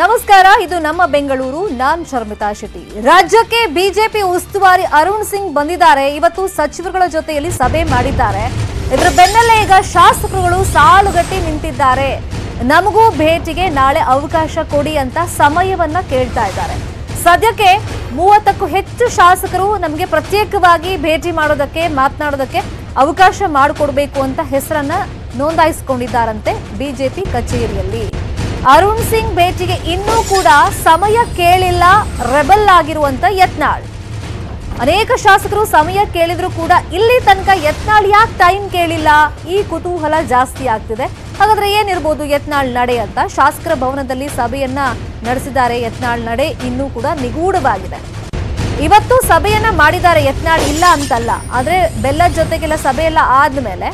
ನಮಸ್ಕಾರ, ಇದು ನಮ್ಮ ಬೆಂಗಳೂರು. ನಾನು ಶರ್ಮಿತಾ ಶೆಟ್ಟಿ. ರಾಜ್ಯಕ್ಕೆ ಬಿಜೆಪಿ ಉಸ್ತುವಾರಿ ಅರುಣ್ ಸಿಂಗ್ ಬಂದಿದ್ದಾರೆ. ಇವತ್ತು ಸಚಿವರುಗಳ ಜೊತೆಯಲ್ಲಿ ಸಭೆ ಮಾಡಿದ್ದಾರೆ. ಇದರ ಬೆನ್ನಲ್ಲೇ ಈಗ ಶಾಸಕರುಗಳು ಸಾಲುಗಟ್ಟಿ ನಿಂತಿದ್ದಾರೆ. ನಮಗೂ ಭೇಟಿಗೆ ನಾಳೆ ಅವಕಾಶ ಕೊಡಿ ಅಂತ ಸಮಯವನ್ನ ಕೇಳ್ತಾ ಇದ್ದಾರೆ. ಸದ್ಯಕ್ಕೆ 30ಕ್ಕೂ ಹೆಚ್ಚು ಶಾಸಕರು ನಮಗೆ ಪ್ರತ್ಯೇಕವಾಗಿ ಭೇಟಿ ಮಾಡೋದಕ್ಕೆ ಮಾತನಾಡೋದಕ್ಕೆ ಅವಕಾಶ ಮಾಡಿಕೊಡಬೇಕು ಅಂತ ಹೆಸರನ್ನ ನೋಂದಾಯಿಸಿಕೊಂಡಿದ್ದಾರಂತೆ ಬಿಜೆಪಿ ಕಚೇರಿಯಲ್ಲಿ. ಅರುಣ್ ಸಿಂಗ್ ಭೇಟಿಗೆ ಇನ್ನೂ ಕೂಡ ಸಮಯ ಕೇಳಿಲ್ಲ ರೆಬಲ್ ಆಗಿರುವಂತ ಯತ್ನಾಳ್. ಅನೇಕ ಶಾಸಕರು ಸಮಯ ಕೇಳಿದ್ರು ಕೂಡ ಇಲ್ಲಿ ತನಕ ಯತ್ನಾಳ್ ಯಾಕೆ ಟೈಮ್ ಕೇಳಿಲ್ಲ, ಈ ಕುತೂಹಲ ಜಾಸ್ತಿ ಆಗ್ತಿದೆ. ಹಾಗಾದ್ರೆ ಏನಿರ್ಬೋದು ಯತ್ನಾಳ್ ನಡೆ ಅಂತ? ಶಾಸಕರ ಭವನದಲ್ಲಿ ಸಭೆಯನ್ನ ನಡೆಸಿದ್ದಾರೆ. ಯತ್ನಾಳ್ ನಡೆ ಇನ್ನೂ ಕೂಡ ನಿಗೂಢವಾಗಿದೆ. ಇವತ್ತು ಸಭೆಯನ್ನ ಮಾಡಿದ್ದಾರೆ, ಯತ್ನಾಳ್ ಇಲ್ಲ ಅಂತಲ್ಲ. ಆದ್ರೆ ಬೆಲ್ಲದ ಜೊತೆಗೆಲ್ಲ ಸಭೆಯೆಲ್ಲ ಆದ್ಮೇಲೆ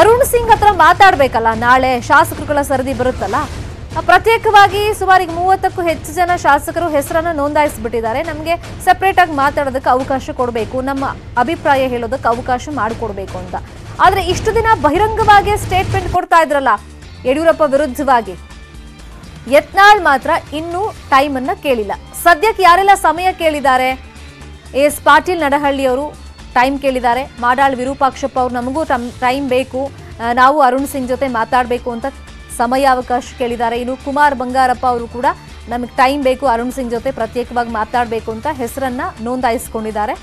ಅರುಣ್ ಸಿಂಗ್ ಹತ್ರ ಮಾತಾಡ್ಬೇಕಲ್ಲ, ನಾಳೆ ಶಾಸಕರುಗಳ ಸರದಿ ಬರುತ್ತಲ್ಲ. ಪ್ರತ್ಯೇಕವಾಗಿ ಸುಮಾರಿಗೆ 30ಕ್ಕೂ ಹೆಚ್ಚು ಜನ ಶಾಸಕರು ಹೆಸರನ್ನು ನೋಂದಾಯಿಸಿಬಿಟ್ಟಿದ್ದಾರೆ. ನಮಗೆ ಸೆಪ್ರೇಟ್ ಆಗಿ ಮಾತಾಡೋದಕ್ಕೆ ಅವಕಾಶ ಕೊಡಬೇಕು, ನಮ್ಮ ಅಭಿಪ್ರಾಯ ಹೇಳೋದಕ್ಕೆ ಅವಕಾಶ ಮಾಡಿಕೊಡ್ಬೇಕು ಅಂತ. ಆದರೆ ಇಷ್ಟು ದಿನ ಬಹಿರಂಗವಾಗಿ ಸ್ಟೇಟ್ಮೆಂಟ್ ಕೊಡ್ತಾ ಇದ್ರಲ್ಲ ಯಡಿಯೂರಪ್ಪ ವಿರುದ್ಧವಾಗಿ, ಯತ್ನಾಳ್ ಮಾತ್ರ ಇನ್ನೂ ಟೈಮನ್ನು ಕೇಳಿಲ್ಲ. ಸದ್ಯಕ್ಕೆ ಯಾರೆಲ್ಲ ಸಮಯ ಕೇಳಿದ್ದಾರೆ? ಎಸ್ ಪಾಟೀಲ್ ನಡಹಳ್ಳಿಯವರು ಟೈಮ್ ಕೇಳಿದ್ದಾರೆ. ಮಾಡಾಳ್ ವಿರೂಪಾಕ್ಷಪ್ಪ ಅವರು ನಮಗೂ ಟೈಮ್ ಬೇಕು, ನಾವು ಅರುಣ್ ಸಿಂಗ್ ಜೊತೆ ಮಾತಾಡಬೇಕು ಅಂತ ಸಮಯಾವಕಾಶ ಕೇಳಿದ್ದಾರೆ. ಇನ್ನು ಕುಮಾರ್ ಬಂಗಾರಪ್ಪ ಅವರು ಕೂಡ ನಮಗೆ ಟೈಮ್ ಬೇಕು, ಅರುಣ್ ಸಿಂಗ್ ಜೊತೆ ಪ್ರತ್ಯೇಕವಾಗಿ ಮಾತಾಡಬೇಕು ಅಂತ ಹೆಸರನ್ನ ನೋಂದಾಯಿಸಿಕೊಂಡಿದ್ದಾರೆ.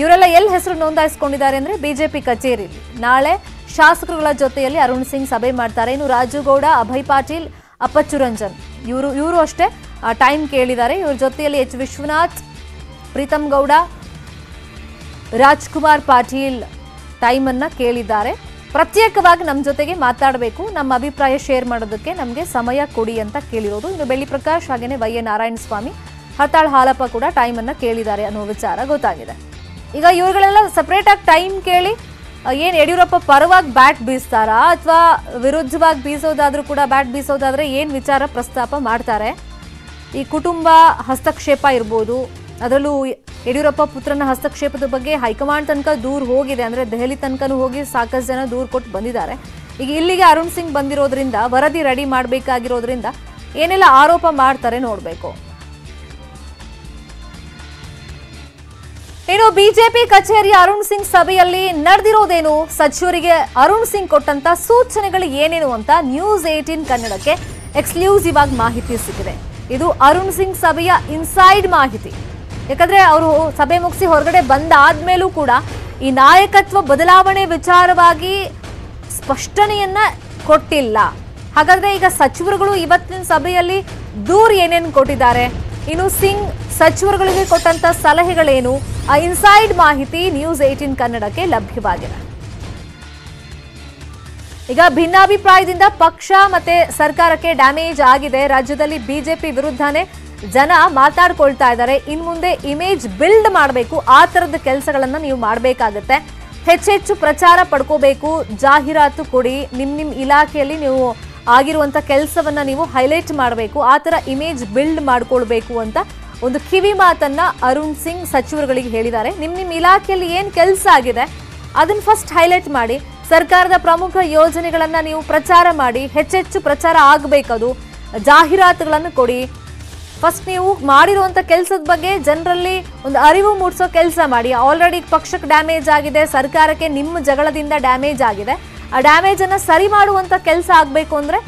ಇವರೆಲ್ಲ ಎಲ್ಲಿ ಹೆಸರು ನೋಂದಾಯಿಸಿಕೊಂಡಿದ್ದಾರೆ ಅಂದರೆ ಬಿಜೆಪಿ ಕಚೇರಿ. ನಾಳೆ ಶಾಸಕರುಗಳ ಜೊತೆಯಲ್ಲಿ ಅರುಣ್ ಸಿಂಗ್ ಸಭೆ ಮಾಡ್ತಾರೆ. ಇನ್ನು ರಾಜುಗೌಡ, ಅಭಯ್ ಪಾಟೀಲ್, ಅಪ್ಪಚ್ಚುರಂಜನ್ ಇವರು ಅಷ್ಟೇ ಟೈಮ್ ಕೇಳಿದ್ದಾರೆ. ಇವ್ರ ಜೊತೆಯಲ್ಲಿ ಎಚ್ ವಿಶ್ವನಾಥ್, ಪ್ರೀತಮ್ ಗೌಡ, ರಾಜ್ಕುಮಾರ್ ಪಾಟೀಲ್ ಟೈಮನ್ನು ಕೇಳಿದ್ದಾರೆ. ಪ್ರತ್ಯೇಕವಾಗಿ ನಮ್ಮ ಜೊತೆಗೆ ಮಾತಾಡಬೇಕು, ನಮ್ಮ ಅಭಿಪ್ರಾಯ ಶೇರ್ ಮಾಡೋದಕ್ಕೆ ನಮಗೆ ಸಮಯ ಕೊಡಿ ಅಂತ ಕೇಳಿರೋದು. ಇನ್ನು ಬೆಳ್ಳಿ ಪ್ರಕಾಶ್ ಹಾಗೇನೆ ವೈ.ಎ. ನಾರಾಯಣ ಸ್ವಾಮಿ, ಹರ್ತಾಳ್ ಹಾಲಪ್ಪ ಕೂಡ ಟೈಮನ್ನು ಕೇಳಿದ್ದಾರೆ ಅನ್ನೋ ವಿಚಾರ ಗೊತ್ತಾಗಿದೆ. ಈಗ ಇವರುಗಳೆಲ್ಲ ಸಪ್ರೇಟಾಗಿ ಟೈಮ್ ಕೇಳಿ ಏನು ಯಡಿಯೂರಪ್ಪ ಪರವಾಗಿ ಬ್ಯಾಟ್ ಬೀಸ್ತಾರಾ ಅಥವಾ ವಿರುದ್ಧವಾಗಿ ಬೀಸೋದಾದರೂ ಕೂಡ, ಬ್ಯಾಟ್ ಬೀಸೋದಾದರೆ ಏನು ವಿಚಾರ ಪ್ರಸ್ತಾಪ ಮಾಡ್ತಾರೆ? ಈ ಕುಟುಂಬ ಹಸ್ತಕ್ಷೇಪ ಇರ್ಬೋದು, ಅದರಲ್ಲೂ ಯಡಿಯೂರಪ್ಪ ಪುತ್ರನ ಹಸ್ತಕ್ಷೇಪದ ಬಗ್ಗೆ ಹೈಕಮಾಂಡ್ ತನಕ ದೂರು ಹೋಗಿದೆ. ಅಂದರೆ ದೆಹಲಿ ತನಕನೂ ಹೋಗಿ ಸಾಕಷ್ಟು ಜನ ದೂರು ಕೊಟ್ಟು ಬಂದಿದ್ದಾರೆ. ಈಗ ಇಲ್ಲಿಗೆ ಅರುಣ್ ಸಿಂಗ್ ಬಂದಿರೋದ್ರಿಂದ, ವರದಿ ರೆಡಿ ಮಾಡಬೇಕಾಗಿರೋದ್ರಿಂದ ಏನೆಲ್ಲ ಆರೋಪ ಮಾಡ್ತಾರೆ ನೋಡಬೇಕು. ಇನ್ನು ಬಿಜೆಪಿ ಕಚೇರಿಯ ಅರುಣ್ ಸಿಂಗ್ ಸಭೆಯಲ್ಲಿ ನಡೆದಿರೋದೇನು, ಸಚಿವರಿಗೆ ಅರುಣ್ ಸಿಂಗ್ ಕೊಟ್ಟಂತ ಸೂಚನೆಗಳು ಏನೇನು ಅಂತ News 18 ಕನ್ನಡಕ್ಕೆ ಎಕ್ಸ್ಕ್ಲೂಸಿವ್ ಆಗಿ ಮಾಹಿತಿ ಸಿಕ್ಕಿದೆ. ಇದು ಅರುಣ್ ಸಿಂಗ್ ಸಭೆಯ ಇನ್ಸೈಡ್ ಮಾಹಿತಿ. ಯಾಕಂದರೆ ಅವರು ಸಭೆ ಮುಗಿಸಿ ಹೊರಗಡೆ ಬಂದಾದ್ಮೇಲೂ ಕೂಡ ಈ ನಾಯಕತ್ವ ಬದಲಾವಣೆ ವಿಚಾರವಾಗಿ ಸ್ಪಷ್ಟನೆಯನ್ನ ಕೊಟ್ಟಿಲ್ಲ. ಹಾಗಾದರೆ ಈಗ ಸಚಿವರುಗಳು ಇವತ್ತಿನ ಸಭೆಯಲ್ಲಿ ದೂರು ಏನೇನು ಕೊಟ್ಟಿದ್ದಾರೆ, ಇನ್ನು ಸಿಂಗ್ ಸಚಿವರುಗಳಿಗೆ ಕೊಟ್ಟಂತ ಸಲಹೆಗಳೇನು, ಆ ಇನ್ಸೈಡ್ ಮಾಹಿತಿ News 18 ಕನ್ನಡಕ್ಕೆ ಲಭ್ಯವಾಗಿದೆ. ಈಗ ಭಿನ್ನಾಭಿಪ್ರಾಯದಿಂದ ಪಕ್ಷ ಮತ್ತೆ ಸರ್ಕಾರಕ್ಕೆ ಡ್ಯಾಮೇಜ್ ಆಗಿದೆ. ರಾಜ್ಯದಲ್ಲಿ ಬಿಜೆಪಿ ವಿರುದ್ಧನೇ ಜನ ಮಾತಾಡ್ಕೊಳ್ತಾ ಇದ್ದಾರೆ. ಇನ್ ಮುಂದೆ ಇಮೇಜ್ ಬಿಲ್ಡ್ ಮಾಡಬೇಕು, ಆ ಥರದ ಕೆಲಸಗಳನ್ನು ನೀವು ಮಾಡಬೇಕಾಗತ್ತೆ. ಹೆಚ್ಚೆಚ್ಚು ಪ್ರಚಾರ ಪಡ್ಕೋಬೇಕು, ಜಾಹೀರಾತು ಕೊಡಿ, ನಿಮ್ಮ ಇಲಾಖೆಯಲ್ಲಿ ನೀವು ಆಗಿರುವಂಥ ಕೆಲಸವನ್ನು ನೀವು ಹೈಲೈಟ್ ಮಾಡಬೇಕು, ಆ ಥರ ಇಮೇಜ್ ಬಿಲ್ಡ್ ಮಾಡ್ಕೊಳ್ಬೇಕು ಅಂತ ಒಂದು ಕಿವಿ ಮಾತನ್ನು ಅರುಣ್ ಸಿಂಗ್ ಸಚಿವರುಗಳಿಗೆ ಹೇಳಿದ್ದಾರೆ. ನಿಮ್ಮ ಇಲಾಖೆಯಲ್ಲಿ ಏನು ಕೆಲಸ ಆಗಿದೆ ಅದನ್ನು ಫಸ್ಟ್ ಹೈಲೈಟ್ ಮಾಡಿ, ಸರ್ಕಾರದ ಪ್ರಮುಖ ಯೋಜನೆಗಳನ್ನು ನೀವು ಪ್ರಚಾರ ಮಾಡಿ, ಹೆಚ್ಚೆಚ್ಚು ಪ್ರಚಾರ ಆಗಬೇಕದು, ಜಾಹೀರಾತುಗಳನ್ನು ಕೊಡಿ. ಫಸ್ಟ್ ನೀವು ಮಾಡಿರುವಂಥ ಕೆಲಸದ ಬಗ್ಗೆ ಜನರಲ್ಲಿ ಒಂದು ಅರಿವು ಮೂಡಿಸೋ ಕೆಲಸ ಮಾಡಿ. ಆಲ್ರೆಡಿ ಪಕ್ಷಕ್ಕೆ ಡ್ಯಾಮೇಜ್ ಆಗಿದೆ, ಸರ್ಕಾರಕ್ಕೆ ನಿಮ್ಮ ಜಗಳದಿಂದ ಡ್ಯಾಮೇಜ್ ಆಗಿದೆ. ಆ ಡ್ಯಾಮೇಜನ್ನು ಸರಿ ಮಾಡುವಂಥ ಕೆಲಸ ಆಗಬೇಕು ಅಂದರೆ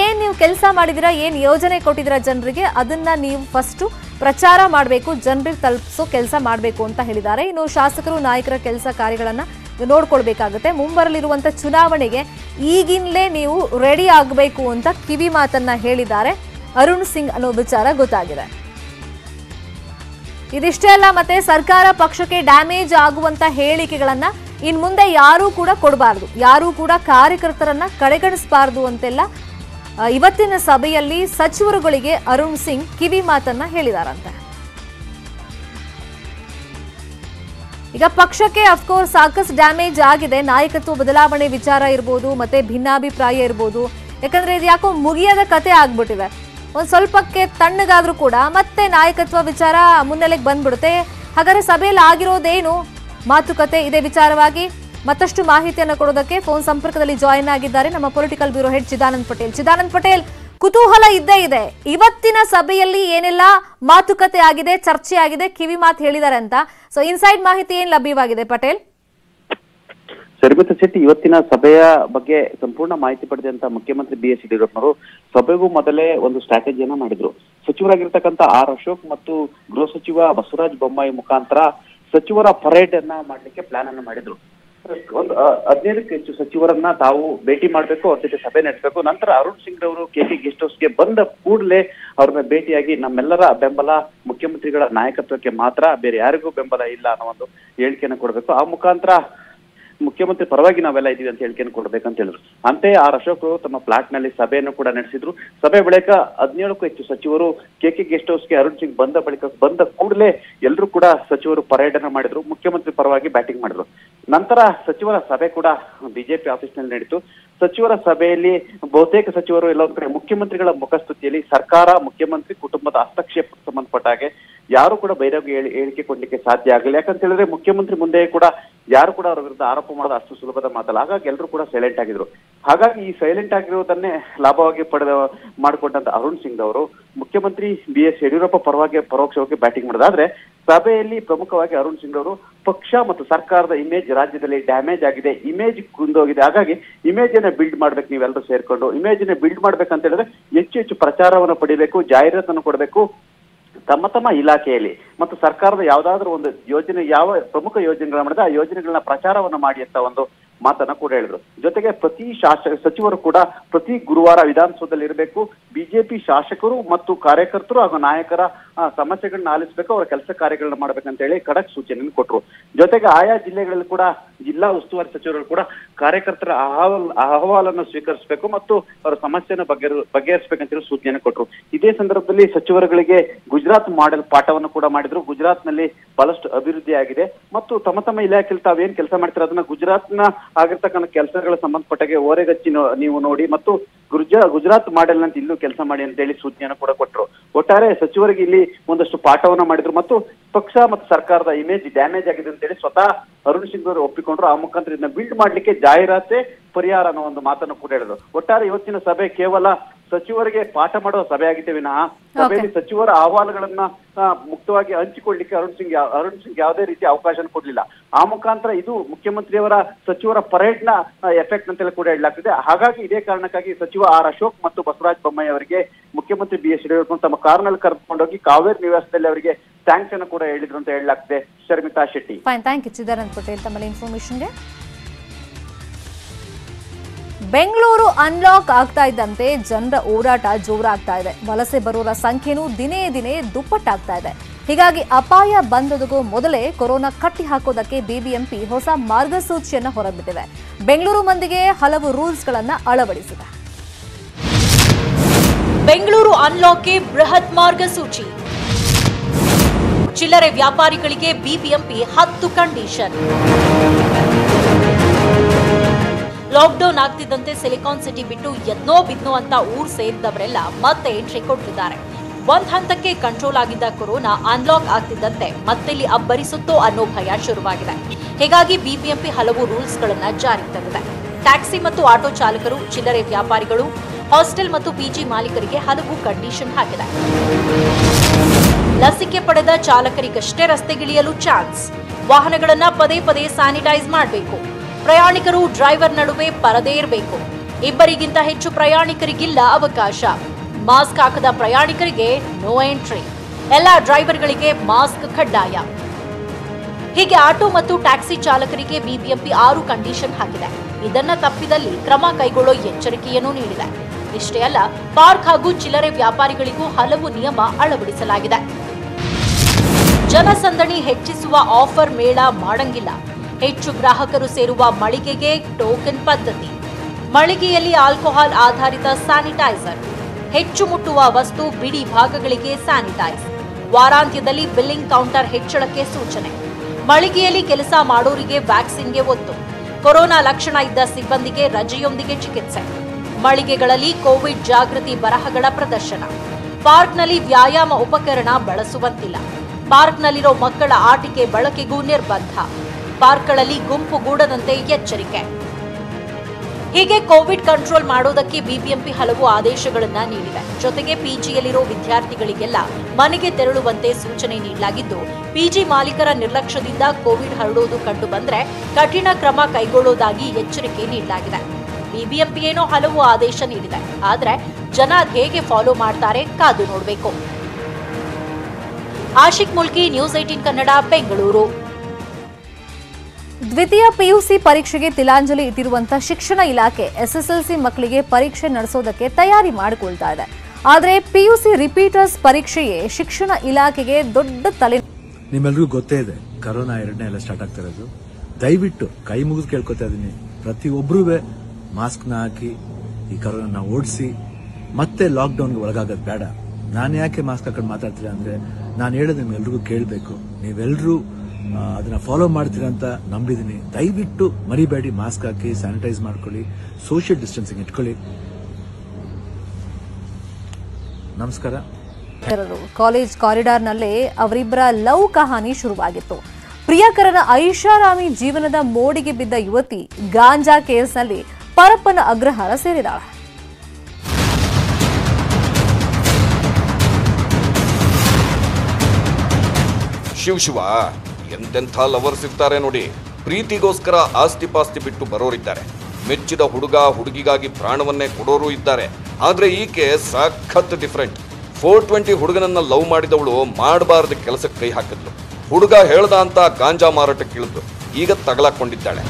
ಏನು ನೀವು ಕೆಲಸ ಮಾಡಿದಿರಾ, ಏನು ಯೋಜನೆ ಕೊಟ್ಟಿದ್ದೀರಾ ಜನರಿಗೆ, ಅದನ್ನು ನೀವು ಫಸ್ಟು ಪ್ರಚಾರ ಮಾಡಬೇಕು, ಜನರಿಗೆ ತಲುಪಿಸೋ ಕೆಲಸ ಮಾಡಬೇಕು ಅಂತ ಹೇಳಿದ್ದಾರೆ. ಇನ್ನು ಶಾಸಕರು ನಾಯಕರ ಕೆಲಸ ಕಾರ್ಯಗಳನ್ನು ನೋಡ್ಕೊಳ್ಬೇಕಾಗುತ್ತೆ. ಮುಂಬರಲಿರುವಂಥ ಚುನಾವಣೆಗೆ ಈಗಿನಲೇ ನೀವು ರೆಡಿ ಆಗಬೇಕು ಅಂತ ಕಿವಿ ಮಾತನ್ನು ಹೇಳಿದ್ದಾರೆ ಅರುಣ್ ಸಿಂಗ್ ಅನ್ನೋ ವಿಚಾರ ಗೊತ್ತಾಗಿದೆ. ಇದಿಷ್ಟೇ ಅಲ್ಲ, ಮತ್ತೆ ಸರ್ಕಾರ ಪಕ್ಷಕ್ಕೆ ಡ್ಯಾಮೇಜ್ ಆಗುವಂತ ಹೇಳಿಕೆಗಳನ್ನ ಇನ್ ಮುಂದೆ ಯಾರೂ ಕೂಡ ಕೊಡಬಾರ್ದು, ಯಾರೂ ಕೂಡ ಕಾರ್ಯಕರ್ತರನ್ನ ಕಡೆಗಣಿಸಬಾರ್ದು ಅಂತೆಲ್ಲ ಇವತ್ತಿನ ಸಭೆಯಲ್ಲಿ ಸಚಿವರುಗಳಿಗೆ ಅರುಣ್ ಸಿಂಗ್ ಕಿವಿ ಮಾತನ್ನ ಹೇಳಿದಾರಂತೆ. ಈಗ ಪಕ್ಷಕ್ಕೆ ಅಫ್ಕೋರ್ಸ್ ಸಾಕಷ್ಟು ಡ್ಯಾಮೇಜ್ ಆಗಿದೆ. ನಾಯಕತ್ವ ಬದಲಾವಣೆ ವಿಚಾರ ಇರ್ಬೋದು, ಮತ್ತೆ ಭಿನ್ನಾಭಿಪ್ರಾಯ ಇರ್ಬೋದು. ಯಾಕಂದ್ರೆ ಇದು ಯಾಕೋ ಮುಗಿಯದ ಕತೆ ಆಗ್ಬಿಟ್ಟಿದೆ. ಒಂದು ಸ್ವಲ್ಪಕ್ಕೆ ತಣ್ಣಗಾದರೂ ಕೂಡ ಮತ್ತೆ ನಾಯಕತ್ವ ವಿಚಾರ ಮುನ್ನೆಲೆಗೆ ಬಂದ್ಬಿಡುತ್ತೆ. ಹಾಗಾದರೆ ಸಭೆಯಲ್ಲಿ ಆಗಿರೋದೇನು ಮಾತುಕತೆ, ಇದೇ ವಿಚಾರವಾಗಿ ಮತ್ತಷ್ಟು ಮಾಹಿತಿಯನ್ನು ಕೊಡೋದಕ್ಕೆ ಫೋನ್ ಸಂಪರ್ಕದಲ್ಲಿ ಜಾಯಿನ್ ಆಗಿದ್ದಾರೆ ನಮ್ಮ political bureau head Chidanand Patel. ಕುತೂಹಲ ಇದ್ದೇ ಇದೆ ಇವತ್ತಿನ ಸಭೆಯಲ್ಲಿ ಏನೆಲ್ಲಾ ಮಾತುಕತೆ ಆಗಿದೆ ಚರ್ಚೆ ಆಗಿದೆ ಕಿವಿ ಮಾತು ಹೇಳಿದಾರೆ ಅಂತ ಸೋ ಇನ್ಸೈಡ್ ಮಾಹಿತಿ ಏನು ಲಭ್ಯವಾಗಿದೆ ಪಟೇಲ್ सरगत शेट्टी इवत्तिन सभेय बग्गे संपूर्ण माहिती पडेದಂತ मुख्यमंत्री बी एस ಯಡಿಯೂರಪ್ಪನವರು सभेगू ಮೊದಲೇ ಒಂದು ಸ್ಟ್ರಾಟಜಿಯನ್ನು ಮಾಡಿದ್ರು ಸಚಿವರಾಗಿರತಕ್ಕಂತ ಆರ್ ಅಶೋಕ್ ಮತ್ತು ಗೃಹ ಸಚಿವ ಬಸವರಾಜ ಬೊಮ್ಮಾಯಿ ಮುಖಾಂತರ ಸಚಿವರ ಪರೇಡ್ ಅನ್ನು ಮಾಡಲಿಕ್ಕೆ ಪ್ಲಾನ್ ಅನ್ನು ಮಾಡಿದ್ರು ಒಂದು 15 ಕ್ಕೆ ಹೆಚ್ಚು ಸಚಿವರನ್ನ ತಾವು ಭೇಟಿ ಮಾಡಬೇಕು ಅವರ ಜೊತೆ ಸಭೆ ನಡೆಸಬೇಕು ನಂತರ ಅರುಣ್ ಸಿಂಗ್ ಅವರು ಕೆಪಿ ಗೆಸ್ಟ್ ಹೌಸ್ ಗೆ ಬಂದ ಕೂಡಲೇ ಅವರನ್ನ ಭೇಟಿಯಾಗಿ ನಮ್ಮೆಲ್ಲರ ಬೆಂಬಲ ಮುಖ್ಯಮಂತ್ರಿಗಳ ನಾಯಕತ್ವಕ್ಕೆ ಮಾತ್ರ ಬೇರೆ ಯಾರಿಗೂ ಬೆಂಬಲ ಇಲ್ಲ ಅನ್ನೋ ಒಂದು ಹೇಳಿಕೆಯನ್ನು ಕೊಡಬೇಕು ಆ ಮುಖಾಂತರ मुख्यमंत्री परवागी नावेल्ल इद्दीवि अंत हेळिकेयन्न कोडबेकु अंत हेळिदरु अंते आर अशोक तम्म फ्लैट नल्लि सभेयन्नु कूड नडेसिदरु सभे बळिक 17 क्कू हेच्चु सचिवरु केके गेस्ट हाउस गे अरुण सिंग बंद बळिक बंद कूडले एल्लरू कूड सचिवरु परेड अन्न माडिदरु मुख्यमंत्री परवागी बैटिंग माडिदरु ನಂತರ ಸಚಿವರ ಸಭೆ ಕೂಡ ಬಿಜೆಪಿ ಆಫೀಸ್ ನಲ್ಲಿ ನಡೆಯಿತು ಸಚಿವರ ಸಭೆಯಲ್ಲಿ ಬಹುತೇಕ ಸಚಿವರು ಎಲ್ಲೊಂದು ಕಡೆ ಮುಖ್ಯಮಂತ್ರಿಗಳ ಮುಖಸ್ತುತಿಯಲ್ಲಿ ಸರ್ಕಾರ ಮುಖ್ಯಮಂತ್ರಿ ಕುಟುಂಬದ ಹಸ್ತಕ್ಷೇಪಕ್ಕೆ ಸಂಬಂಧಪಟ್ಟ ಹಾಗೆ ಯಾರು ಕೂಡ ಬಹಿರಂಗ ಹೇಳಿಕೆ ಕೊಡಲಿಕ್ಕೆ ಸಾಧ್ಯ ಆಗಲಿಲ್ಲ ಯಾಕಂತ ಹೇಳಿದ್ರೆ ಮುಖ್ಯಮಂತ್ರಿ ಮುಂದೆ ಕೂಡ ಯಾರು ಕೂಡ ಅವರ ವಿರುದ್ಧ ಆರೋಪ ಮಾಡೋದು ಅಷ್ಟು ಸುಲಭದ ಮಾತಲ್ಲ ಹಾಗಾಗಿ ಎಲ್ಲರೂ ಕೂಡ ಸೈಲೆಂಟ್ ಆಗಿದ್ರು ಹಾಗಾಗಿ ಈ ಸೈಲೆಂಟ್ ಆಗಿರೋದನ್ನೇ ಲಾಭವಾಗಿ ಮಾಡಿಕೊಂಡಂತ ಅರುಣ್ ಸಿಂಗ್ ಅವರು ಮುಖ್ಯಮಂತ್ರಿ ಬಿಎಸ್ ಯಡಿಯೂರಪ್ಪ ಪರವಾಗಿ ಪರೋಕ್ಷವಾಗಿ ಬ್ಯಾಟಿಂಗ್ ಮಾಡಿದಾದ್ರೆ ಸಭೆಯಲ್ಲಿ ಪ್ರಮುಖವಾಗಿ ಅರುಣ್ ಸಿಂಗ್ ಅವರು ಪಕ್ಷ ಮತ್ತು ಸರ್ಕಾರದ ಇಮೇಜ್ ರಾಜ್ಯದಲ್ಲಿ ಡ್ಯಾಮೇಜ್ ಆಗಿದೆ ಇಮೇಜ್ ಕುಂದೋಗಿದೆ ಹಾಗಾಗಿ ಇಮೇಜ್ ಅನ್ನ ಬಿಲ್ಡ್ ಮಾಡ್ಬೇಕು ನೀವೆಲ್ಲರೂ ಸೇರ್ಕೊಂಡು ಇಮೇಜ್ ಅನ್ನ ಬಿಲ್ಡ್ ಮಾಡ್ಬೇಕಂತ ಹೇಳಿದ್ರೆ ಹೆಚ್ಚು ಹೆಚ್ಚು ಪ್ರಚಾರವನ್ನು ಪಡಿಬೇಕು ಜಾಹೀರಾತನ್ನು ಕೊಡಬೇಕು ತಮ್ಮ ತಮ್ಮ ಇಲಾಖೆಯಲ್ಲಿ ಮತ್ತು ಸರ್ಕಾರದ ಯಾವುದಾದ್ರೂ ಒಂದು ಯೋಜನೆ ಯಾವ ಪ್ರಮುಖ ಯೋಜನೆಗಳನ್ನು ಮಾಡಿದ್ರೆ ಆ ಯೋಜನೆಗಳನ್ನ ಪ್ರಚಾರವನ್ನು ಮಾಡಿ ಅಂತ ಒಂದು ಮಾತನ್ನು ಕೂಡ ಹೇಳಿದ್ರು ಜೊತೆಗೆ ಪ್ರತಿ ಶಾಸಕ ಸಚಿವರು ಕೂಡ ಪ್ರತಿ ಗುರುವಾರ ವಿಧಾನಸೌಧದಲ್ಲಿ ಇರಬೇಕು ಬಿಜೆಪಿ ಶಾಸಕರು ಮತ್ತು ಕಾರ್ಯಕರ್ತರು ಹಾಗೂ ನಾಯಕರ ಸಮಸ್ಯೆಗಳನ್ನು ಆಲಿಸಬೇಕು ಅವರ ಕೆಲಸ ಕಾರ್ಯಗಳನ್ನು ಮಾಡಬೇಕಂತ ಹೇಳಿ ಖಡಕ್ ಸೂಚನೆಯನ್ನು ಕೊಟ್ಟರು ಜೊತೆಗೆ ಆಯಾ ಜಿಲ್ಲೆಗಳಲ್ಲಿ ಕೂಡ ಜಿಲ್ಲಾ ಉಸ್ತುವಾರಿ ಸಚಿವರು ಕೂಡ ಕಾರ್ಯಕರ್ತರ ಅಹವಾಲನ್ನು ಸ್ವೀಕರಿಸಬೇಕು ಮತ್ತು ಅವರ ಸಮಸ್ಯೆಯನ್ನು ಬಗೆಹರಿಸಬೇಕಂತ ಹೇಳಿ ಸೂಚನೆ ಕೊಟ್ಟರು ಇದೇ ಸಂದರ್ಭದಲ್ಲಿ ಸಚಿವರುಗಳಿಗೆ ಗುಜರಾತ್ ಮಾಡೆಲ್ ಪಾಠವನ್ನು ಕೂಡ ಮಾಡಿದ್ರು ಗುಜರಾತ್ ನಲ್ಲಿ ಬಹಳಷ್ಟು ಅಭಿವೃದ್ಧಿ ಆಗಿದೆ ಮತ್ತು ತಮ್ಮ ತಮ್ಮ ಇಲಾಖೆಯಲ್ಲಿ ತಾವೇನ್ ಕೆಲಸ ಮಾಡ್ತಾರೆ ಅದನ್ನ ಗುಜರಾತ್ನ ಆಗಿರ್ತಕ್ಕಂಥ ಕೆಲಸಗಳ ಸಂಬಂಧಪಟ್ಟಾಗೆ ಓರೆಗಚ್ಚಿ ನೀವು ನೋಡಿ ಮತ್ತು ಗುಜರಾತ್ ಮಾಡೆಲ್ ನಂತ ಇಲ್ಲೂ ಕೆಲಸ ಮಾಡಿ ಅಂತ ಹೇಳಿ ಸೂಚನೆಯನ್ನು ಕೂಡ ಕೊಟ್ಟರು ಒಟ್ಟಾರೆ ಸಚಿವರಿಗೆ ಇಲ್ಲಿ ಒಂದಷ್ಟು ಪಾಠವನ್ನು ಮಾಡಿದ್ರು ಮತ್ತು ಪಕ್ಷ ಮತ್ತು ಸರ್ಕಾರದ ಇಮೇಜ್ ಡ್ಯಾಮೇಜ್ ಆಗಿದೆ ಅಂತ ಹೇಳಿ ಸ್ವತಃ ಅರುಣ್ ಸಿಂಗ್ ಅವರು ಒಪ್ಪಿಕೊಂಡ್ರು ಆ ಮುಖಾಂತರ ಇದನ್ನ ಬಿಲ್ಡ್ ಮಾಡ್ಲಿಕ್ಕೆ ಜಾಹೀರಾತೆ ಪರಿಹಾರ ಅನ್ನೋ ಒಂದು ಮಾತನ್ನು ಕೂಡ ಹೇಳಿದ್ರು ಒಟ್ಟಾರೆ ಇವತ್ತಿನ ಸಭೆ ಕೇವಲ ಸಚಿವರಿಗೆ ಪಾಠ ಮಾಡುವ ಸಭೆ ಆಗಿದೆ ವಿನಃ ಸಭೆಯಲ್ಲಿ ಸಚಿವರ ಅಹವಾಲುಗಳನ್ನ ಮುಕ್ತವಾಗಿ ಹಂಚಿಕೊಳ್ಳಲಿಕ್ಕೆ ಅರುಣ್ ಸಿಂಗ್ ಯಾವುದೇ ರೀತಿಯ ಅವಕಾಶ ಕೊಡಲಿಲ್ಲ ಆ ಮುಖಾಂತರ ಇದು ಮುಖ್ಯಮಂತ್ರಿಯವರ ಸಚಿವರ ಪರೇಡ್ ನ ಎಫೆಕ್ಟ್ ಅಂತೆಲ್ಲ ಕೂಡ ಹೇಳಲಾಗ್ತಿದೆ ಹಾಗಾಗಿ ಇದೇ ಕಾರಣಕ್ಕಾಗಿ ಸಚಿವ ಆರ್ ಅಶೋಕ್ ಮತ್ತು ಬಸವರಾಜ ಬೊಮ್ಮಾಯಿ ಅವರಿಗೆ ಮುಖ್ಯಮಂತ್ರಿ ಬಿ ಎಸ್ ಯಡಿಯೂರಪ್ಪ ತಮ್ಮ ಕಾರ್ನಲ್ಲಿ ಕರೆದುಕೊಂಡೋಗಿ ಕಾವೇರಿ ನಿವಾಸದಲ್ಲಿ ಅವರಿಗೆ ಥ್ಯಾಂಕ್ಸ್ ಅನ್ನು ಕೂಡ ಹೇಳಿದ್ರು ಅಂತ ಹೇಳಲಾಗ್ತಿದೆ ಶರ್ಮಿತಾ ಶೆಟ್ಟಿ ಥ್ಯಾಂಕ್ ಯು ಚಿದಾನಂದ್ ಪಟೇಲ್ ತಮ್ಮ ಇನ್ಫಾರ್ಮೇಶನ್ಗೆ ಬೆಂಗಳೂರು ಅನ್ಲಾಕ್ ಆಗ್ತಾ ಇದ್ದಂತೆ ಜನರ ಓಡಾಟ ಜೋರಾಗ್ತಾ ಇದೆ ವಲಸೆ ಬರೋರ ಸಂಖ್ಯೆನೂ ದಿನೇ ದಿನೇ ದುಪ್ಪಟ್ಟಾಗ್ತಾ ಇದೆ ಹೀಗಾಗಿ ಅಪಾಯ ಬಂದದಗೂ ಮೊದಲೇ ಕೊರೋನಾ ಕಟ್ಟಿ ಹಾಕೋದಕ್ಕೆ ಬಿಬಿಎಂಪಿ ಹೊಸ ಮಾರ್ಗಸೂಚಿಯನ್ನು ಹೊರಬಿಟ್ಟಿದೆ ಬೆಂಗಳೂರು ಮಂದಿಗೆ ಹಲವು ರೂಲ್ಸ್ಗಳನ್ನು ಅಳವಡಿಸಿದೆ ಬೆಂಗಳೂರು ಅನ್ಲಾಕ್ಗೆ ಬೃಹತ್ ಮಾರ್ಗಸೂಚಿ ಚಿಲ್ಲರೆ ವ್ಯಾಪಾರಿಗಳಿಗೆ ಬಿಬಿಎಂಪಿ 10 ಕಂಡೀಷನ್ ಲಾಕ್ಡೌನ್ ಆಗ್ತಿದ್ದಂತೆ ಸಿಲಿಕಾನ್ ಸಿಟಿ ಬಿಟ್ಟು ಎದ್ನೋ ಬಿದ್ನೋ ಅಂತ ಊರು ಸೇರಿದವರೆಲ್ಲ ಮತ್ತೆ ಎಂಟ್ರಿ ಕೊಟ್ಟಿದ್ದಾರೆ ಒಂದ್ ಹಂತಕ್ಕೆ ಕಂಟ್ರೋಲ್ ಆಗಿದ್ದ ಕೊರೋನಾ ಅನ್ಲಾಕ್ ಆಗ್ತಿದ್ದಂತೆ ಮತ್ತೆಲ್ಲಿ ಅಬ್ಬರಿಸುತ್ತೋ ಅನ್ನೋ ಭಯ ಶುರುವಾಗಿದೆ ಹೀಗಾಗಿ ಬಿಬಿಎಂಪಿ ಹಲವು ರೂಲ್ಸ್ಗಳನ್ನ ಜಾರಿಗೆ ತಂದಿದೆ ಟ್ಯಾಕ್ಸಿ ಮತ್ತು ಆಟೋ ಚಾಲಕರು ಚಿಲ್ಲರೆ ವ್ಯಾಪಾರಿಗಳು ಹಾಸ್ಟೆಲ್ ಮತ್ತು ಪಿಜಿ ಮಾಲೀಕರಿಗೆ ಹಲವು ಕಂಡೀಷನ್ ಹಾಕಿದೆ ಲಸಿಕೆ ಪಡೆದ ಚಾಲಕರಿಗಷ್ಟೇ ರಸ್ತೆಗಿಳಿಯಲು ಚಾನ್ಸ್ ವಾಹನಗಳನ್ನ ಪದೇ ಪದೇ ಸ್ಯಾನಿಟೈಸ್ ಮಾಡಬೇಕು ಪ್ರಯಾಣಿಕರು ಡ್ರೈವರ್ ನಡುವೆ ಪರದೇ ಇರಬೇಕು ಇಬ್ಬರಿಗಿಂತ ಹೆಚ್ಚು ಪ್ರಯಾಣಿಕರಿಗಿಲ್ಲ ಅವಕಾಶ ಮಾಸ್ಕ್ ಹಾಕದ ಪ್ರಯಾಣಿಕರಿಗೆ ನೋ ಎಂಟ್ರಿ ಎಲ್ಲ ಡ್ರೈವರ್ಗಳಿಗೆ ಮಾಸ್ಕ್ ಕಡ್ಡಾಯ ಹೀಗೆ ಆಟೋ ಮತ್ತು ಟ್ಯಾಕ್ಸಿ ಚಾಲಕರಿಗೆ ಬಿಬಿಎಂಪಿ 6 ಕಂಡೀಷನ್ ಹಾಕಿದೆ ಇದನ್ನ ತಪ್ಪಿದಲ್ಲಿ ಕ್ರಮ ಕೈಗೊಳ್ಳೋ ಎಚ್ಚರಿಕೆಯನ್ನು ನೀಡಿದೆ ಇಷ್ಟೇ ಅಲ್ಲ ಪಾರ್ಕ್ ಹಾಗೂ ಚಿಲ್ಲರೆ ವ್ಯಾಪಾರಿಗಳಿಗೂ ಹಲವು ನಿಯಮ ಅಳವಡಿಸಲಾಗಿದೆ ಜನಸಂದಣಿ ಹೆಚ್ಚಿಸುವ ಆಫರ್ ಮೇಳ ಮಾಡಂಗಿಲ್ಲ ಹೆಚ್ಚು ಗ್ರಾಹಕರು ಸೇರುವ ಮಳಿಗೆಗೆ ಟೋಕನ್ ಪದ್ಧತಿ ಮಳಿಗೆಯಲ್ಲಿ ಆಲ್ಕೋಹಾಲ್ ಆಧಾರಿತ ಸ್ಯಾನಿಟೈಸರ್ ಹೆಚ್ಚು ಮುಟ್ಟುವ ವಸ್ತು ಬಿಡಿ ಭಾಗಗಳಿಗೆ ಸ್ಯಾನಿಟೈಸ್ ವಾರಾಂತ್ಯದಲ್ಲಿ ಬಿಲ್ಲಿಂಗ್ ಕೌಂಟರ್ ಹೆಚ್ಚಳಕ್ಕೆ ಸೂಚನೆ ಮಳಿಗೆಯಲ್ಲಿ ಕೆಲಸ ಮಾಡೋರಿಗೆ ವ್ಯಾಕ್ಸಿನ್ಗೆ ಒತ್ತು ಕೊರೋನಾ ಲಕ್ಷಣ ಇದ್ದ ಸಿಬ್ಬಂದಿಗೆ ರಜೆಯೊಂದಿಗೆ ಚಿಕಿತ್ಸೆ ಮಳಿಗೆಗಳಲ್ಲಿ ಕೋವಿಡ್ ಜಾಗೃತಿ ಬರಹಗಳ ಪ್ರದರ್ಶನ ಪಾರ್ಕ್ನಲ್ಲಿ ವ್ಯಾಯಾಮ ಉಪಕರಣ ಬಳಸುವಂತಿಲ್ಲ ಪಾರ್ಕ್ನಲ್ಲಿರೋ ಮಕ್ಕಳ ಆಟಿಕೆ ಬಳಕೆಗೂ ನಿರ್ಬಂಧ ಪಾರ್ಕ್ಗಳಲ್ಲಿ ಗುಂಪುಗೂಡದಂತೆ ಎಚ್ಚರಿಕೆ ಹೀಗೆ ಕೋವಿಡ್ ಕಂಟ್ರೋಲ್ ಮಾಡೋದಕ್ಕೆ ಬಿಬಿಎಂಪಿ ಹಲವು ಆದೇಶಗಳನ್ನು ನೀಡಿದೆ. ಜೊತೆಗೆ ಪಿಜಿಯಲ್ಲಿರೋ ವಿದ್ಯಾರ್ಥಿಗಳಿಗೆಲ್ಲ ಮನೆಗೆ ತೆರಳುವಂತೆ ಸೂಚನೆ ನೀಡಲಾಗಿದ್ದು, ಪಿಜಿ ಮಾಲೀಕರ ನಿರ್ಲಕ್ಷ್ಯದಿಂದ ಕೋವಿಡ್ ಹರಡೋದು ಕಂಡು ಬಂದ್ರೆ ಕಠಿಣ ಕ್ರಮ ಕೈಗೊಳ್ಳೋದಾಗಿ ಎಚ್ಚರಿಕೆ ನೀಡಲಾಗಿದೆ. ಬಿಬಿಎಂಪಿ ಏನೋ ಹಲವು ಆದೇಶ ನೀಡಿದೆ, ಆದರೆ ಜನ ಅದು ಹೇಗೆ ಫಾಲೋ ಮಾಡ್ತಾರೆ ಕಾದು ನೋಡಬೇಕು. ಆಶಿಕ್ ಮುಲ್ಕಿ, ನ್ಯೂಸ್ 18 ಕನ್ನಡ, ಬೆಂಗಳೂರು. द्वितीय पियुसी परीक्षे तिलांजलि शिक्षण इलाखे एसएसएलसी मक्कलिगे परीक्षे नडेसोदक्के तयारी माडिकोळ्ळुत्ता इदे. आदरे पियुसी रिपीटर्स परीक्षेये शिक्षण इलाखेगे दोड्ड तले. निम्मेल्लरिगू गोत्ते इदे कोरोना एरडने अल्ल स्टार्ट आग्ता इरोदु. दयविट्टु कै मुगिदु केळ्कोता इदीनि, प्रतियोब्बरूवे मास्क न हाकि ई कोरोना ओडिसि मत्ते लाक्डौन गे ओळगागोदु बेड. नानु याके मास्क हाकिಕೊಂಡು ಮಾತಾಡ್ತಿಲ್ಲ ಅಂದ್ರೆ ನಾನು ಹೇಳಿದ ನಿಮ್ಮೆಲ್ಲರಿಗೂ ಕೇಳಬೇಕು, ನೀವೆಲ್ಲರೂ ಅದನ್ನ ಫಾಲೋ ಮಾಡ್ತೀರಾ ಅಂತ ನಂಬಿದೀನಿ. ದಯವಿಟ್ಟು ಮರಿಬೇಡಿ, ಮಾಸ್ಕ್ ಹಾಕಿ, ಸ್ಯಾನಿಟೈಸ್ ಮಾಡ್ಕೊಳ್ಳಿ, ಸೋಷಿಯಲ್ ಡಿಸ್ಟೆನ್ಸಿಂಗ್ ಇಟ್ಕೊಳ್ಳಿ. ನಮಸ್ಕಾರ. ಕಾಲೇಜ್ ಕಾರಿಡಾರ್ನಲ್ಲೇ ಅವರಿಬ್ಬರ ಲವ್ ಕಹಾನಿ ಶುರುವಾಗಿತ್ತು. ಪ್ರಿಯಕರನ ಐಷಾರಾಮಿ ಜೀವನದ ಮೋಡಿಗೆ ಬಿದ್ದ ಯುವತಿ ಗಾಂಜಾ ಕೇಸ್ನಲ್ಲಿ ಪರಪ್ಪನ ಅಗ್ರಹಾರ ಸೇರಿದಾಳೆ. ಶಿವ ಎಂತೆಂಥ ಲವರ್ಸ್ ಇರ್ತಾರೆ ನೋಡಿ. ಪ್ರೀತಿಗೋಸ್ಕರ ಆಸ್ತಿ ಪಾಸ್ತಿ ಬಿಟ್ಟು ಬರೋರಿದ್ದಾರೆ, ಮೆಚ್ಚಿದ ಹುಡುಗ ಹುಡುಗಿಗಾಗಿ ಪ್ರಾಣವನ್ನೇ ಕೊಡೋರು ಇದ್ದಾರೆ. ಆದರೆ ಈಕೆ ಸಖತ್ ಡಿಫ್ರೆಂಟ್. 420 ಹುಡುಗನನ್ನ ಲವ್ ಮಾಡಿದವಳು ಮಾಡಬಾರ್ದು ಕೆಲಸಕ್ಕೆ ಕೈ ಹಾಕಿದ್ಲು. ಹುಡುಗ ಹೇಳ್ದ ಅಂತ ಗಾಂಜಾ ಮಾರಾಟಕ್ಕೆ ಇಳಿದು ಈಗ ತಗಲಾಕೊಂಡಿದ್ದಾಳೆ.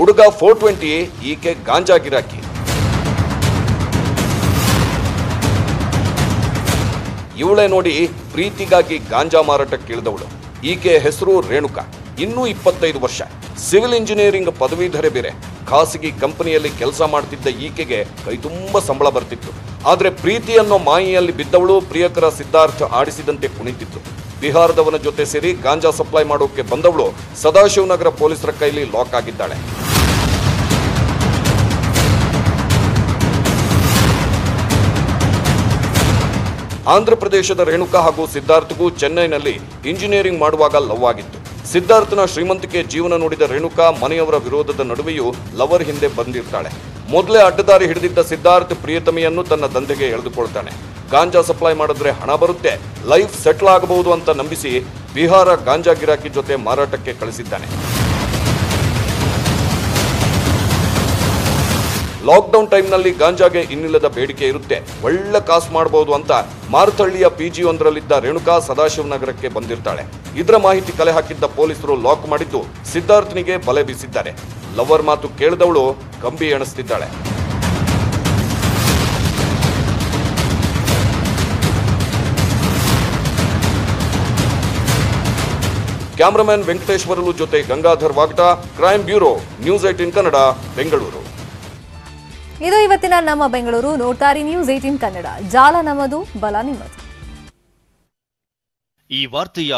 ಹುಡುಗ 420, ಈಕೆ ಗಾಂಜಾ ಗಿರಾಕಿ. ಇವಳೆ ನೋಡಿ ಪ್ರೀತಿಗಾಗಿ ಗಾಂಜಾ ಮಾರಾಟಕ್ಕೆ ಇಳಿದವಳು. ಈಕೆ ಹೆಸರು ರೇಣುಕಾ, ಇನ್ನೂ 25 ವರ್ಷ, ಸಿವಿಲ್ ಇಂಜಿನಿಯರಿಂಗ್ ಪದವೀಧರೆ ಬೇರೆ. ಖಾಸಗಿ ಕಂಪನಿಯಲ್ಲಿ ಕೆಲಸ ಮಾಡ್ತಿದ್ದ ಈಕೆಗೆ ಕೈ ತುಂಬ ಸಂಬಳ ಬರ್ತಿತ್ತು. ಆದರೆ ಪ್ರೀತಿಯನ್ನು ಮಾಯೆಯಲ್ಲಿ ಬಿದ್ದವಳು ಪ್ರಿಯಕರ ಸಿದ್ಧಾರ್ಥ ಆಡಿಸಿದಂತೆ ಕುಣಿತಿತ್ತು. ಬಿಹಾರದವನ ಜೊತೆ ಸೇರಿ ಗಾಂಜಾ ಸಪ್ಲೈ ಮಾಡೋಕೆ ಬಂದವಳು ಸದಾಶಿವನಗರ ಪೊಲೀಸರ ಕೈಲಿ ಲಾಕ್ ಆಗಿದ್ದಾಳೆ. ಆಂಧ್ರ ಪ್ರದೇಶದ ರೇಣುಕಾ ಹಾಗೂ ಸಿದ್ಧಾರ್ಥಗೂ ಚೆನ್ನೈನಲ್ಲಿ ಇಂಜಿನಿಯರಿಂಗ್ ಮಾಡುವಾಗ ಲವ್ ಆಗಿತ್ತು. ಸಿದ್ಧಾರ್ಥನ ಶ್ರೀಮಂತಿಕೆ ಜೀವನ ನೋಡಿದ ರೇಣುಕಾ ಮನೆಯವರ ವಿರೋಧದ ನಡುವೆಯೂ ಲವರ್ ಹಿಂದೆ ಬಂದಿರ್ತಾಳೆ. ಮೊದಲೇ ಅಡ್ಡದಾರಿ ಹಿಡಿದಿದ್ದ ಸಿದ್ಧಾರ್ಥ್ ಪ್ರಿಯತಮಿಯನ್ನು ತನ್ನ ದಂಧೆಗೆ ಎಳೆದುಕೊಳ್ತಾನೆ. ಗಾಂಜಾ ಸಪ್ಲೈ ಮಾಡಿದ್ರೆ ಹಣ ಬರುತ್ತೆ, ಲೈಫ್ ಸೆಟ್ಲ್ ಆಗಬಹುದು ಅಂತ ನಂಬಿಸಿ ಬಿಹಾರ ಗಾಂಜಾ ಗಿರಾಕಿ ಜೊತೆ ಮಾರಾಟಕ್ಕೆ ಕಳಿಸಿದ್ದಾನೆ. ಲಾಕ್ಡೌನ್ ಟೈಮ್ನಲ್ಲಿ ಗಾಂಜಾಗೆ ಇನ್ನಿಲ್ಲದ ಬೇಡಿಕೆ ಇರುತ್ತೆ, ಒಳ್ಳೆ ಕಾಸು ಮಾಡಬಹುದು ಅಂತ ಮಾರ್ತಹಳ್ಳಿಯ ಪಿಜಿಯೊಂದರಲ್ಲಿದ್ದ ರೇಣುಕಾ ಸದಾಶಿವನಗರಕ್ಕೆ ಬಂದಿರ್ತಾಳೆ. ಇದರ ಮಾಹಿತಿ ಕಲೆ ಹಾಕಿದ್ದ ಪೊಲೀಸರು ಲಾಕ್ ಮಾಡಿದ್ದು ಸಿದ್ಧಾರ್ಥನಿಗೆ ಬಲೆ ಬೀಸಿದ್ದಾರೆ. ಲವರ್ ಮಾತು ಕೇಳಿದವಳು ಕಂಬಿ ಎಣಿಸ್ತಿದ್ದಾಳೆ. ಕ್ಯಾಮರಾಮನ್ ವೆಂಕಟೇಶ್ವರಲು ಜೊತೆ Gangadhar ವಾಗಟ, crime bureau, News 18 Kannada, Bengaluru. ಇದು ಇವತ್ತಿನ ನಮ್ಮ ಬೆಂಗಳೂರು. ನೋಡ್ತಾರಿ ನ್ಯೂಸ್ 18 ಕನ್ನಡ. ಜಾಲ ನಮ್ಮದು, ಬಲ ನಿಮ್ಮದು. ಈ ವಾರ್ತೆಯ